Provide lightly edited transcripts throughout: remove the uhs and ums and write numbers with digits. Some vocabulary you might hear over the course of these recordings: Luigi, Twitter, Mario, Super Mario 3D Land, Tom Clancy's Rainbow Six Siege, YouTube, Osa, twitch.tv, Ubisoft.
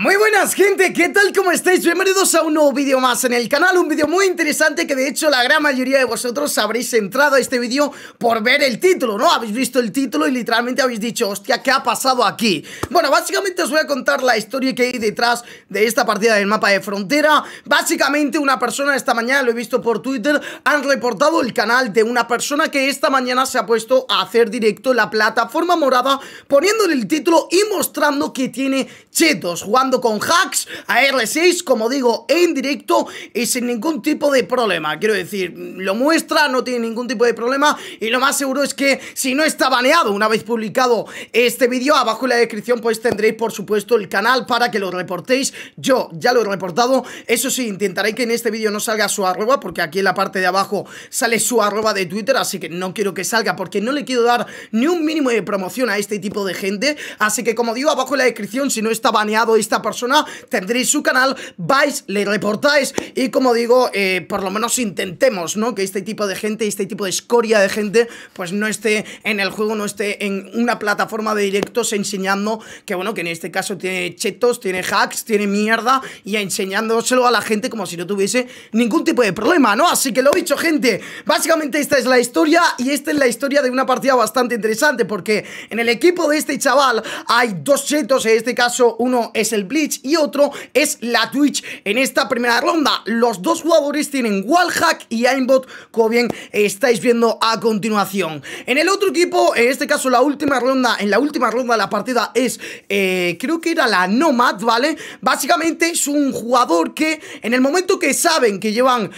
Muy buenas, gente, ¿qué tal? ¿Cómo estáis? Bienvenidos a un nuevo vídeo más en el canal. Un vídeo muy interesante que de hecho la gran mayoría de vosotros habréis entrado a este vídeo por ver el título, ¿no? Habéis visto el título y literalmente habéis dicho, hostia, ¿qué ha pasado aquí? Bueno, básicamente os voy a contar la historia que hay detrás de esta partida del mapa de frontera. Básicamente una persona esta mañana, lo he visto por Twitter, han reportado el canal de una persona que esta mañana se ha puesto a hacer directo en la plataforma morada, poniéndole el título y mostrando que tiene chetos, jugando con hacks a R6, como digo, en directo y sin ningún tipo de problema. Quiero decir, lo muestra, no tiene ningún tipo de problema y lo más seguro es que si no está baneado, una vez publicado este vídeo, abajo en la descripción pues tendréis por supuesto el canal para que lo reportéis. Yo ya lo he reportado, eso sí, intentaré que en este vídeo no salga su arroba, porque aquí en la parte de abajo sale su arroba de Twitter, así que no quiero que salga porque no le quiero dar ni un mínimo de promoción a este tipo de gente. Así que, como digo, abajo en la descripción, si no está baneado esta persona, tendréis su canal, vais, le reportáis y, como digo, por lo menos intentemos, ¿no?, que este tipo de gente, este tipo de escoria de gente pues no esté en el juego, no esté en una plataforma de directos enseñando que, bueno, que en este caso tiene chetos, tiene hacks, tiene mierda y enseñándoselo a la gente como si no tuviese ningún tipo de problema, ¿no? Así que, lo dicho, gente, básicamente esta es la historia y esta es la historia de una partida bastante interesante, porque en el equipo de este chaval hay dos chetos. En este caso uno es el Blitz y otro es la Twitch. En esta primera ronda los dos jugadores tienen wallhack y aimbot, como bien estáis viendo a continuación. En el otro equipo, en este caso la última ronda, en la última ronda de la partida es creo que era la Nomad, ¿vale? Básicamente es un jugador que en el momento que saben que llevan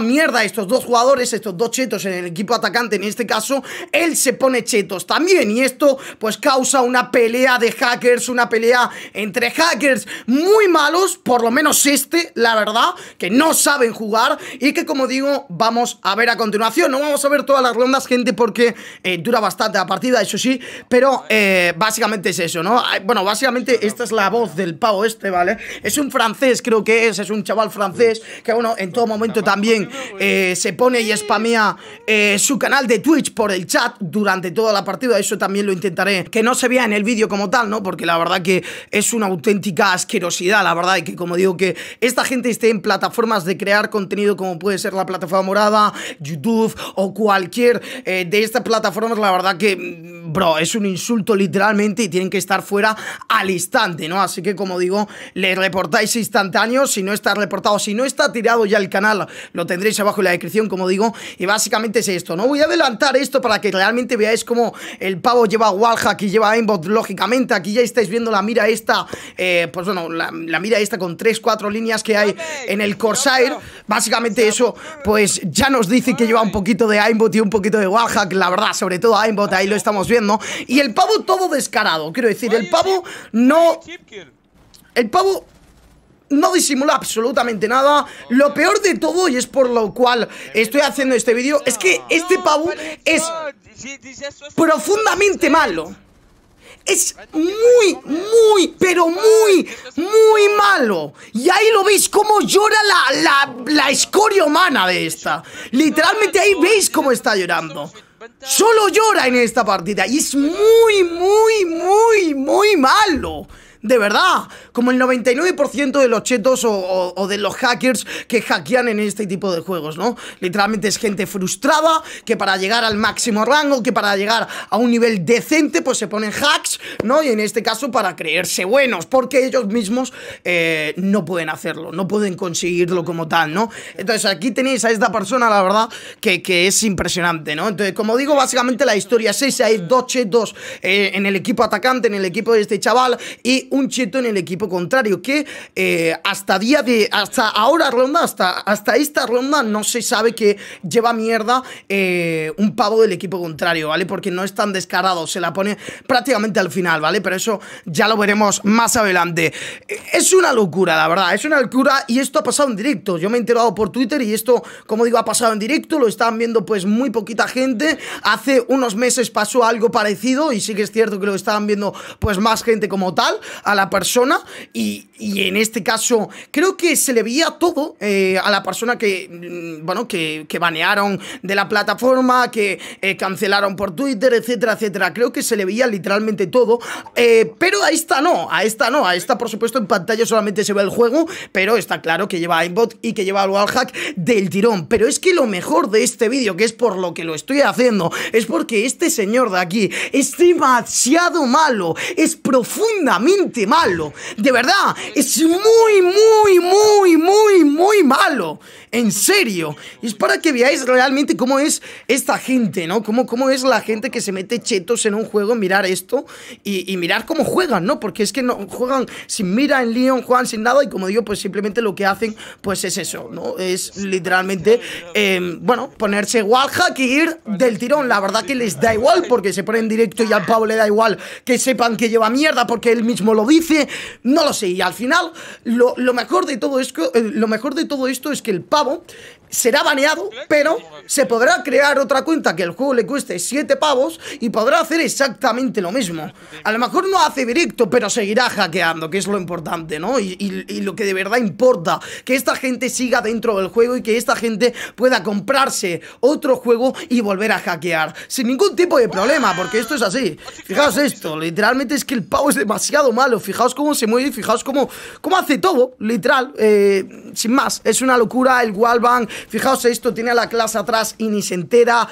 mierda estos dos jugadores, estos dos chetos en el equipo atacante, en este caso él se pone chetos también, y esto pues causa una pelea de hackers, una pelea entre hackers muy malos, por lo menos la verdad, que no saben jugar y que, como digo, vamos a ver a continuación. No vamos a ver todas las rondas, gente, porque dura bastante la partida, eso sí, pero básicamente es eso, ¿no? Bueno, básicamente esta es la voz del pavo este, ¿vale? Es un francés, creo que es un chaval francés que, bueno, en todo momento también se pone y spamea su canal de Twitch por el chat durante toda la partida. Eso también lo intentaré que no se vea en el vídeo como tal, ¿no? Porque la verdad que es una auténtica asquerosidad, la verdad, y que, como digo, que esta gente esté en plataformas de crear contenido como puede ser la plataforma morada, YouTube o cualquier de estas plataformas, la verdad que, bro, es un insulto literalmente y tienen que estar fuera al instante, ¿no? Así que, como digo, le reportáis instantáneo. Si no está reportado, si no está tirado ya el canal, lo tendréis abajo en la descripción, como digo, y básicamente es esto, ¿no? Voy a adelantar esto para que realmente veáis cómo el pavo lleva wallhack y lleva aimbot, lógicamente. Aquí ya estáis viendo la mira esta, pues bueno, la mira esta con 3-4 líneas que hay en el Corsair. Básicamente eso pues ya nos dice que lleva un poquito de aimbot y un poquito de wallhack, la verdad, sobre todo aimbot, ahí lo estamos viendo. Y el pavo todo descarado, quiero decir, el pavo no disimula absolutamente nada. Lo peor de todo, y es por lo cual estoy haciendo este vídeo, es que este pavo es profundamente malo. Es muy, pero muy malo. Y ahí lo veis cómo llora la escoria humana de esta. Literalmente ahí veis cómo está llorando. Solo llora en esta partida y es muy malo. De verdad, como el 99% de los chetos o de los hackers que hackean en este tipo de juegos, ¿no? Literalmente es gente frustrada que para llegar al máximo rango, que para llegar a un nivel decente, pues se ponen hacks, ¿no? Y en este caso para creerse buenos, porque ellos mismos no pueden hacerlo, no pueden conseguirlo como tal, ¿no? Entonces aquí tenéis a esta persona, la verdad, que es impresionante, ¿no? Entonces, como digo, básicamente la historia es esa. Hay dos chetos en el equipo atacante, en el equipo de este chaval, y un cheto en el equipo contrario que hasta esta ronda no se sabe que lleva mierda un pavo del equipo contrario, ¿vale? Porque no es tan descarado, se la pone prácticamente al final, ¿vale? Pero eso ya lo veremos más adelante. Es una locura, la verdad, es una locura, y esto ha pasado en directo. Yo me he enterado por Twitter y esto, como digo, ha pasado en directo, lo están viendo pues muy poquita gente. Hace unos meses pasó algo parecido y sí que es cierto que lo estaban viendo pues más gente como tal. a la persona y en este caso creo que se le veía todo a la persona que, bueno, que banearon de la plataforma, que cancelaron por Twitter, etcétera, etcétera. Creo que se le veía literalmente todo, pero a esta no, a esta no, a esta por supuesto en pantalla solamente se ve el juego, pero está claro que lleva aimbot y que lleva el wallhack del tirón. Pero es que lo mejor de este vídeo, que es por lo que lo estoy haciendo, es porque este señor de aquí es demasiado malo, es profundamente malo, de verdad, es muy malo, en serio. Es para que veáis realmente cómo es esta gente, ¿no? Cómo es la gente que se mete chetos en un juego. Mirar esto y mirar cómo juegan, ¿no? Porque es que no juegan sin mira en Leon, juegan sin nada y como digo, pues simplemente lo que hacen pues es eso, ¿no? Es literalmente, bueno, ponerse wallhack y ir del tirón. La verdad que les da igual porque se pone en directo y al pavo le da igual que sepan que lleva mierda porque él mismo lo dice, no lo sé. Y al final, lo mejor de todo esto es que el pavo será baneado, pero se podrá crear otra cuenta que el juego le cueste 7 pavos y podrá hacer exactamente lo mismo. A lo mejor no hace directo, pero seguirá hackeando, que es lo importante, ¿no? Y lo que de verdad importa, que esta gente siga dentro del juego y que esta gente pueda comprarse otro juego y volver a hackear sin ningún tipo de problema, porque esto es así. Fijaos esto, literalmente es que el pavo es demasiado malo, fijaos cómo se mueve, fijaos cómo hace todo, literal, sin más, es una locura. El wallbang, fijaos esto, tiene a la clase atrás y ni se entera.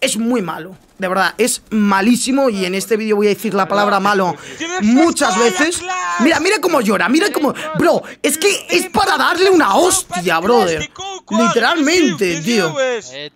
Es muy malo, de verdad, es malísimo. Y en este vídeo voy a decir la palabra malo muchas veces. Mira cómo llora, mira cómo... Bro, es que es para darle una hostia, brother. Literalmente, tío.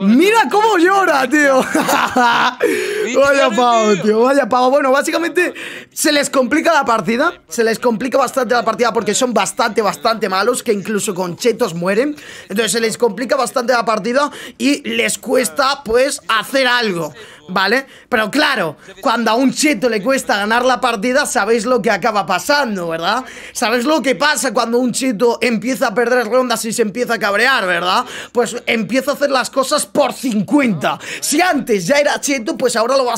Mira cómo llora, tío. Vaya pavo, tío, vaya pavo. Bueno, básicamente se les complica la partida. Se les complica bastante la partida porque son bastante malos, que incluso con chetos mueren. Entonces se les complica bastante la partida y les cuesta, pues, hacer algo, ¿vale? Pero claro, cuando a un cheto le cuesta ganar la partida, sabéis lo que acaba pasando, ¿verdad? Sabéis lo que pasa cuando un cheto empieza a perder rondas y se empieza a cabrear, ¿verdad? Pues empieza a hacer las cosas por 50. Si antes ya era cheto, pues ahora lo va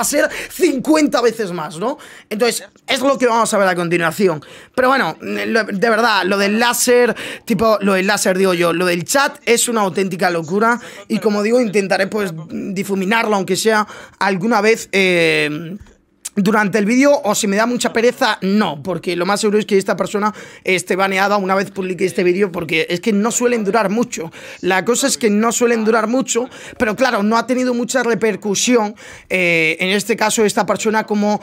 a ser 50 veces más, ¿no? Entonces, es lo que vamos a ver a continuación. Pero bueno, de verdad, lo del láser, digo yo, lo del chat es una auténtica locura y como digo, intentaré pues difuminarlo, aunque sea alguna vez durante el vídeo, o si me da mucha pereza, no, porque lo más seguro es que esta persona esté baneada una vez publique este vídeo, porque es que no suelen durar mucho. La cosa es que no suelen durar mucho, pero claro, no ha tenido mucha repercusión, en este caso esta persona, como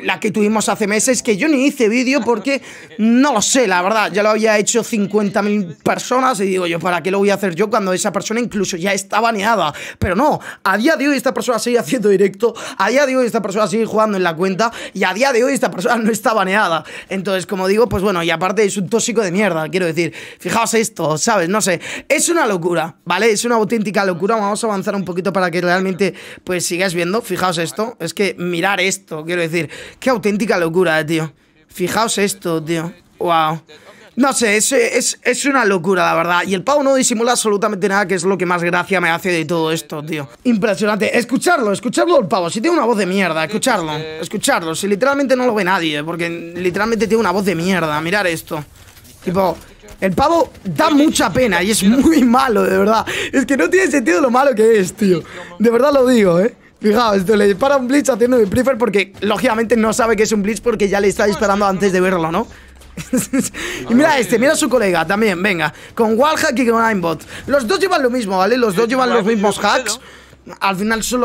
la que tuvimos hace meses, que yo ni hice vídeo porque no lo sé, la verdad, ya lo había hecho 50.000 personas y digo yo, ¿para qué lo voy a hacer yo cuando esa persona incluso ya está baneada? Pero no, a día de hoy esta persona sigue haciendo directo, a día de hoy esta persona sigue jugando en la cuenta y a día de hoy esta persona no está baneada. Entonces, como digo, pues bueno, y aparte es un tóxico de mierda, quiero decir, fijaos esto, ¿sabes? No sé, es una locura, ¿vale? Es una auténtica locura. Vamos a avanzar un poquito para que realmente pues sigáis viendo. Fijaos esto, es que mirar esto, quiero decir, qué auténtica locura, tío. Fijaos esto, tío, wow. No sé, es una locura, la verdad. Y el pavo no disimula absolutamente nada, que es lo que más gracia me hace de todo esto, tío. Impresionante. Escucharlo el pavo. Si tiene una voz de mierda, escucharlo. Si literalmente no lo ve nadie, porque literalmente tiene una voz de mierda. Mirar esto. Tipo... El pavo da mucha pena y es muy malo, de verdad. Es que no tiene sentido lo malo que es, tío. De verdad lo digo, ¿eh? Fijaos, le dispara un blitz haciendo mi prefer porque, lógicamente, no sabe que es un blitz porque ya le está disparando antes de verlo, ¿no? Y mira este, mira a su colega también, venga, con wallhack y con aimbot. Los dos llevan lo mismo, ¿vale? Los dos llevan los mismos hacks. Al final son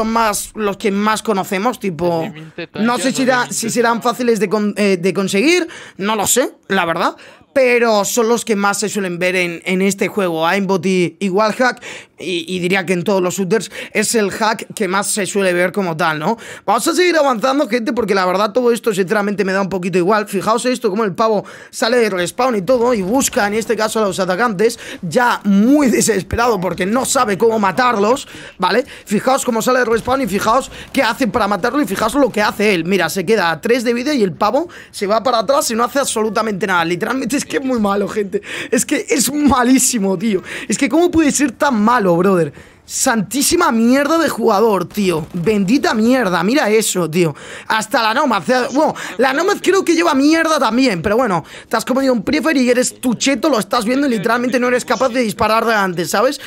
los que más conocemos, tipo... No sé si serán fáciles de conseguir, no lo sé, la verdad. Pero son los que más se suelen ver en este juego. Aimbot y wallhack, y diría que en todos los shooters es el hack que más se suele ver como tal, ¿no? Vamos a seguir avanzando, gente, porque la verdad todo esto sinceramente me da un poquito igual. Fijaos esto, como el pavo sale del respawn y todo, y busca en este caso a los atacantes, ya muy desesperado porque no sabe cómo matarlos, ¿vale? Fijaos cómo sale del respawn y fijaos qué hace para matarlo y fijaos lo que hace él. Mira, se queda a 3 de vida y el pavo se va para atrás y no hace absolutamente nada. Literalmente es que es muy malo, gente. Es que es malísimo, tío. Es que cómo puede ser tan malo, brother. Santísima mierda de jugador, tío. Bendita mierda, mira eso, tío. Hasta la Nomad, bueno, la Nomad creo que lleva mierda también. Pero bueno, te has comido un prefer y eres tucheto, lo estás viendo y literalmente no eres capaz de disparar de antes, ¿sabes?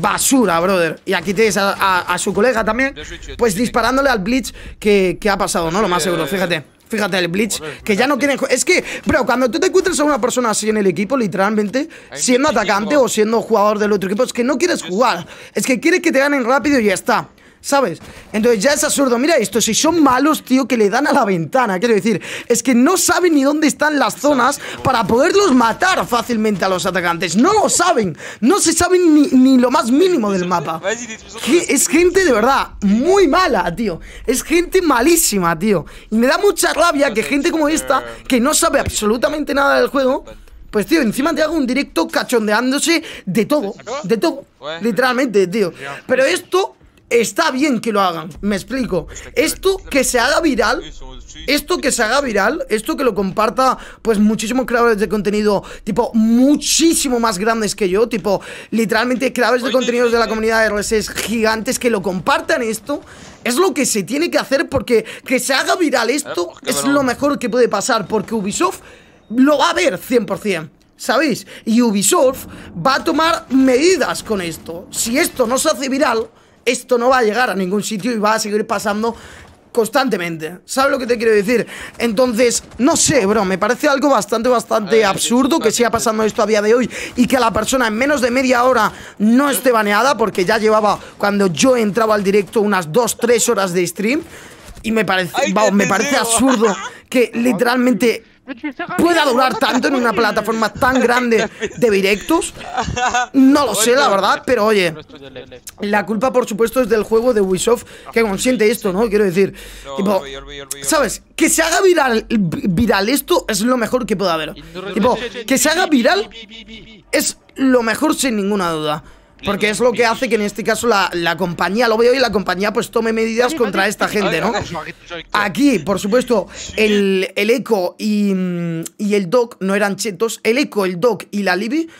Basura, brother. Y aquí tienes a su colega también, pues disparándole al Blitz que ha pasado, ¿no? Lo más seguro, fíjate. Fíjate, el Blitz, que ya no tiene... Es que, bro, cuando tú te encuentras a una persona así en el equipo, literalmente, siendo atacante o siendo jugador del otro equipo, es que no quieres jugar. Es que quieres que te ganen rápido y ya está, ¿sabes? Entonces ya es absurdo. Mira esto, si son malos, tío, que le dan a la ventana. Quiero decir, es que no saben ni dónde están las zonas para poderlos matar fácilmente a los atacantes. No lo saben. No se saben ni lo más mínimo del mapa. Es gente de verdad muy mala, tío. Es gente malísima, tío. Y me da mucha rabia que gente como esta, que no sabe absolutamente nada del juego, pues, tío, encima te hago un directo cachondeándose de todo. De todo. Literalmente, tío. Pero esto... está bien que lo hagan, me explico. Esto que se haga viral, esto que lo comparta pues muchísimos creadores de contenido, tipo muchísimo más grandes que yo, tipo literalmente creadores de contenidos de la comunidad de R6 gigantes, que lo compartan esto, es lo que se tiene que hacer, porque que se haga viral esto es lo mejor que puede pasar, porque Ubisoft lo va a ver 100%. ¿Sabéis? Y Ubisoft va a tomar medidas con esto. Si esto no se hace viral, esto no va a llegar a ningún sitio y va a seguir pasando constantemente. ¿Sabes lo que te quiero decir? Entonces, no sé, bro, me parece algo bastante absurdo que siga pasando esto a día de hoy y que la persona en menos de media hora no esté baneada, porque ya llevaba, cuando yo entraba al directo, unas 2-3 horas de stream, y me parece absurdo que literalmente... pueda durar tanto en una plataforma tan grande de directos. No lo sé, la verdad, pero oye, la culpa por supuesto es del juego de Ubisoft, que consiente esto, ¿no? Quiero decir, tipo, ¿sabes? Que se haga viral esto es lo mejor que pueda haber. Tipo, que se haga viral es lo mejor sin ninguna duda, porque es lo que hace que en este caso la compañía lo veo y la compañía pues tome medidas contra esta gente, ¿no? Aquí, por supuesto, el Eco y el Doc no eran chetos. El Eco, el Doc y la Libby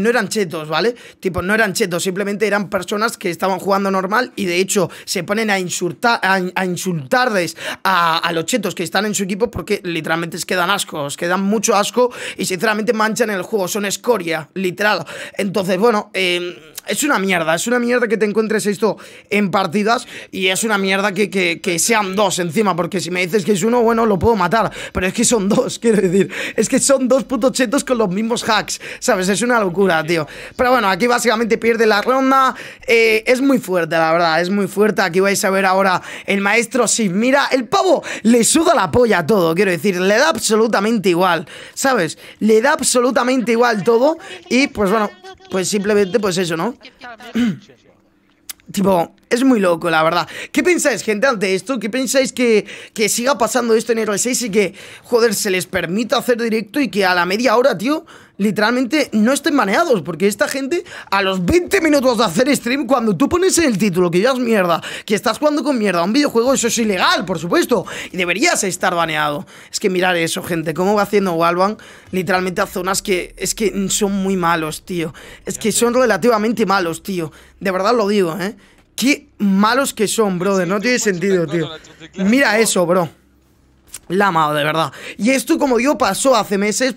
no eran chetos, ¿vale? Tipo, no eran chetos, simplemente eran personas que estaban jugando normal y de hecho se ponen a insultarles a los chetos que están en su equipo, porque literalmente os quedan asco, os quedan mucho asco y sinceramente manchan el juego, son escoria, literal. Entonces, bueno, es una mierda que te encuentres esto en partidas y es una mierda que sean dos encima, porque si me dices que es uno, bueno, lo puedo matar, pero es que son dos, quiero decir, es que son dos putos chetos con los mismos hacks, ¿sabes? Es una locura, tío. Pero bueno, aquí básicamente pierde la ronda, es muy fuerte, la verdad, es muy fuerte. Aquí vais a ver ahora el maestro Sim. Mira, el pavo le suda la polla a todo, quiero decir, le da absolutamente igual, ¿sabes? Le da absolutamente igual todo y pues bueno, pues simplemente pues eso, ¿no? Tipo, es muy loco, la verdad. ¿Qué pensáis, gente, ante esto? ¿Qué pensáis que siga pasando esto en R6 y que, joder, se les permita hacer directo y que a la media hora, tío, literalmente no estén baneados? Porque esta gente, a los 20 minutos de hacer stream, cuando tú pones en el título que ya es mierda, que estás jugando con mierda a un videojuego, eso es ilegal, por supuesto, y deberías estar baneado. Es que mirar eso, gente, cómo va haciendo Walvan literalmente a zonas que es que son muy malos, tío. Es que son relativamente malos, tío. De verdad lo digo, ¿eh? Qué malos que son, brother. No tiene sentido, tío. Mira eso, bro. La madre, de verdad. Y esto, como digo, pasó hace meses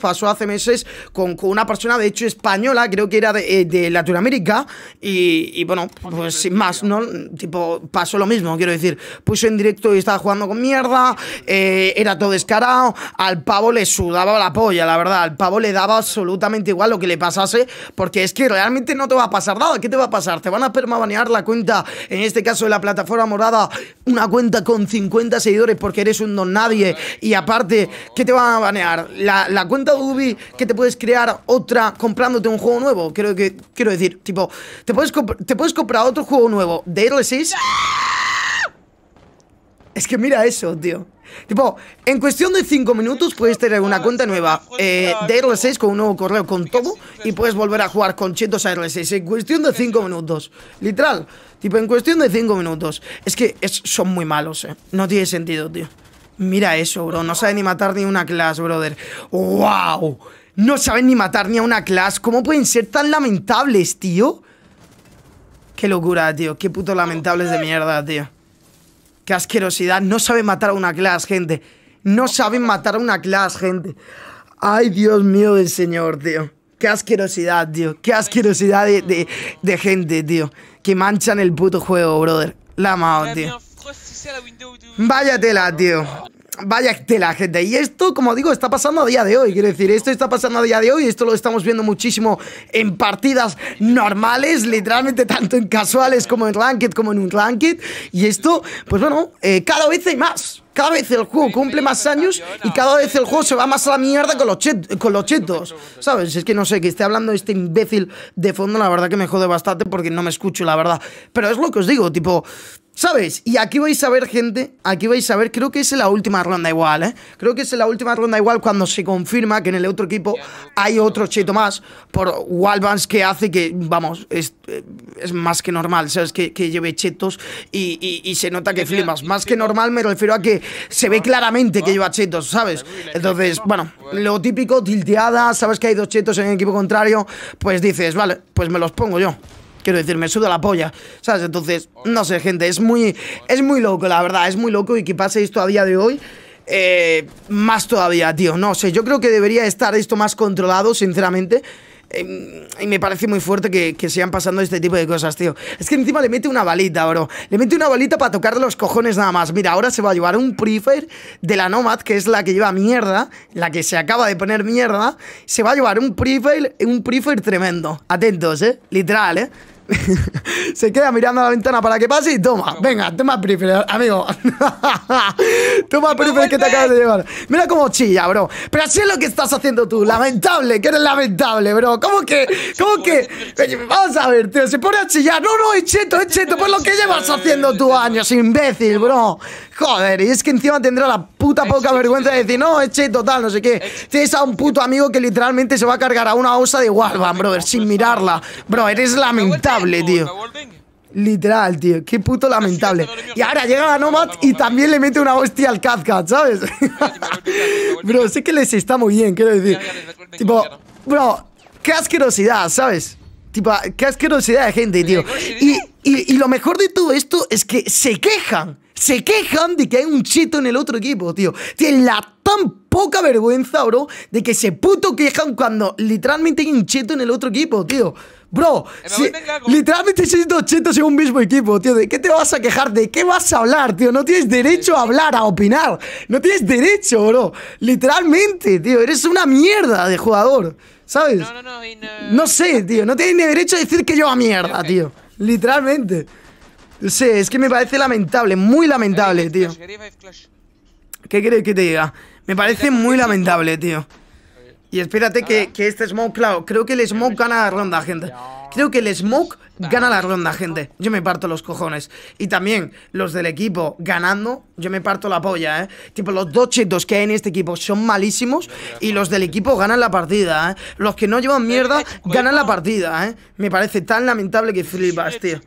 con una persona, de hecho, española, creo que era de Latinoamérica. Y bueno, pues sin más, ¿no? Tipo, pasó lo mismo, quiero decir. Puso en directo y estaba jugando con mierda, era todo descarado. Al pavo le sudaba la polla, la verdad. Al pavo le daba absolutamente igual lo que le pasase, porque es que realmente no te va a pasar nada. ¿Qué te va a pasar? Te van a permabanear la cuenta, en este caso de la plataforma morada, una cuenta con 50 seguidores porque eres un don nadie. Y aparte, ¿qué te van a banear? La cuenta de Ubi, que te puedes crear otra comprándote un juego nuevo. Quiero decir, tipo, te puedes comprar otro juego nuevo de R6. Es que mira eso, tío. Tipo, en cuestión de 5 minutos puedes tener una cuenta nueva de R6 con un nuevo correo, con todo, y puedes volver a jugar con chetos a R6 en cuestión de 5 minutos. Literal, tipo, en cuestión de 5 minutos. Es que son muy malos, eh. No tiene sentido, tío. Mira eso, bro, no saben ni matar ni una clase, brother. ¡Wow! No saben ni matar ni a una clase. ¿Cómo pueden ser tan lamentables, tío? Qué locura, tío. Qué puto lamentables de mierda, tío. Qué asquerosidad. No saben matar a una clase, gente. No saben matar a una clase, gente. Ay, Dios mío del señor, tío. Qué asquerosidad, tío. Qué asquerosidad de gente, tío. Que manchan el puto juego, brother. La amado, tío. Vaya tela, tío. Vaya tela, gente. Y esto, como digo, está pasando a día de hoy. Quiero decir, esto está pasando a día de hoy. Esto lo estamos viendo muchísimo en partidas normales, literalmente tanto en casuales como en ranked, Y esto, pues bueno, cada vez hay más. Cada vez el juego cumple más años y cada vez el juego se va más a la mierda con los chetos, ¿sabes? Es que no sé, que esté hablando este imbécil de fondo, la verdad que me jode bastante porque no me escucho, la verdad. Pero es lo que os digo, tipo, ¿sabes? Y aquí vais a ver, gente, aquí vais a ver, creo que es en la última ronda igual, ¿eh? Creo que es en la última ronda igual cuando se confirma que en el otro equipo hay otro cheto más por wallbans que hace que, vamos, es más que normal, ¿sabes? Que lleve chetos y se nota que flipas. Más que normal me refiero a que se ve claramente que lleva chetos, ¿sabes? Entonces, bueno, lo típico, tilteada, sabes que hay dos chetos en el equipo contrario, pues dices, vale, pues me los pongo yo. Quiero decir, me suda la polla, ¿sabes? Entonces, no sé, gente, es muy loco, la verdad, es muy loco y que pase esto a día de hoy. Más todavía, tío, no sé, yo creo que debería estar esto más controlado, sinceramente. Y me parece muy fuerte que sigan pasando este tipo de cosas, tío. Es que encima le mete una balita, bro. Le mete una balita para tocarle los cojones nada más. Mira, ahora se va a llevar un Prefer de la Nomad, que es la que lleva mierda, la que se acaba de poner mierda. Se va a llevar un Prefer tremendo. Atentos, literal, se queda mirando a la ventana para que pase y toma, venga, toma Prefer, amigo. Toma Prefer que te acabas de llevar. Mira cómo chilla, bro. Pero así es lo que estás haciendo tú, lamentable, que eres lamentable, bro. ¿Cómo que? Vamos a ver, tío, se pone a chillar. No, es cheto, por lo que llevas haciendo tú años, imbécil, bro. Joder, y es que encima tendrá la puta poca vergüenza de decir, no, es cheto, tal, no sé qué. Tienes a un puto amigo que literalmente se va a cargar a una Osa de Wallbang, brother, sin mirarla. Bro, eres lamentable. Tío. Literal, tío. Qué puto lamentable. Y ahora llega la Nomad y también le mete una hostia al Catcat, ¿sabes? Bro, sé que les está muy bien, quiero decir. Tipo, bro, qué asquerosidad, ¿sabes? Tipo, qué asquerosidad de gente, tío. Y lo mejor de todo esto es que se quejan de que hay un cheto en el otro equipo, tío. Tienen la tan poca vergüenza, bro, de que se puto quejan cuando literalmente hay un cheto en el otro equipo, tío. Bro, literalmente sois dos chetos en un mismo equipo, tío. ¿De qué te vas a quejar? ¿De qué vas a hablar, tío? No tienes derecho a hablar, a opinar. No tienes derecho, bro. Literalmente, tío. Eres una mierda de jugador, ¿sabes? No sé, tío. No tienes ni derecho a decir que yo a mierda, tío. Literalmente. No sé, es que me parece lamentable. Muy lamentable, tío. ¿Qué quieres que te diga? Me parece muy lamentable, tío. Y espérate que este Smoke, claro, creo que el Smoke gana la ronda, gente. Creo que el Smoke gana la ronda, gente. Yo me parto los cojones. Y también los del equipo ganando, yo me parto la polla, ¿eh? Tipo, los dos chetos que hay en este equipo son malísimos y los del equipo ganan la partida, ¿eh? Los que no llevan mierda ganan la partida, ¿eh? Me parece tan lamentable que flipas, tío.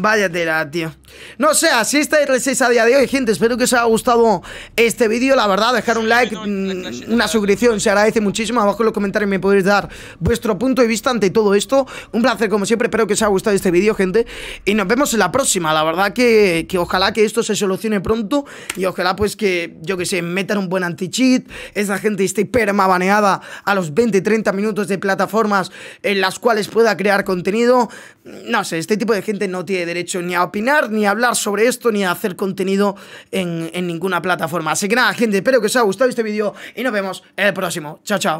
Vaya tela, tío. No sé, así está R6 a día de hoy, gente. Espero que os haya gustado este vídeo. La verdad, dejar un like, una suscripción, se agradece muchísimo. Abajo en los comentarios me podéis dar vuestro punto de vista ante todo esto. Un placer, como siempre. Espero que os haya gustado este vídeo, gente. Y nos vemos en la próxima. La verdad que ojalá que esto se solucione pronto. Y ojalá, pues, que, yo que sé, metan un buen anti-cheat. Esa gente esté permabaneada a los 20-30 minutos de plataformas en las cuales pueda crear contenido. No sé, este tipo de gente no tiene derecho ni a opinar, ni a hablar sobre esto, ni a hacer contenido en ninguna plataforma. Así que nada, gente, espero que os haya gustado este vídeo y nos vemos en el próximo. Chao, chao.